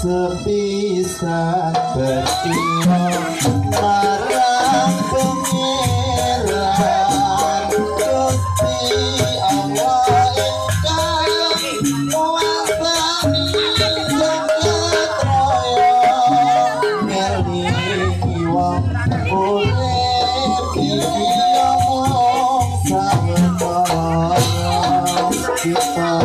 sepi saat berkira marang pengeran Gusti Allah ingkang muwastani jagat raya ngerti wong urip iki mung sampurna kita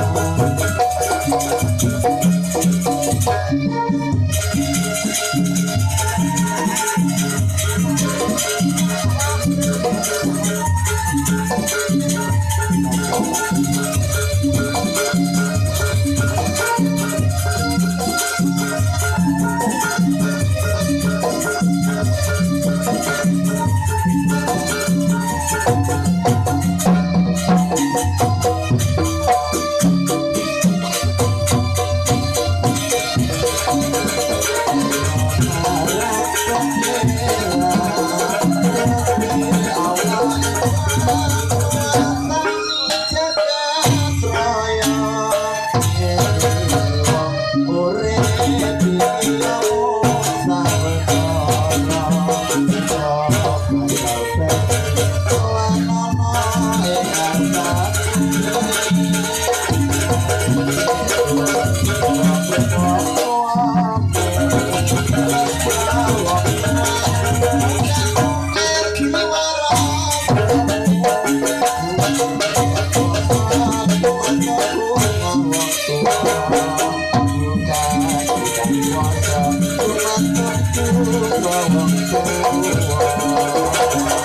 I'm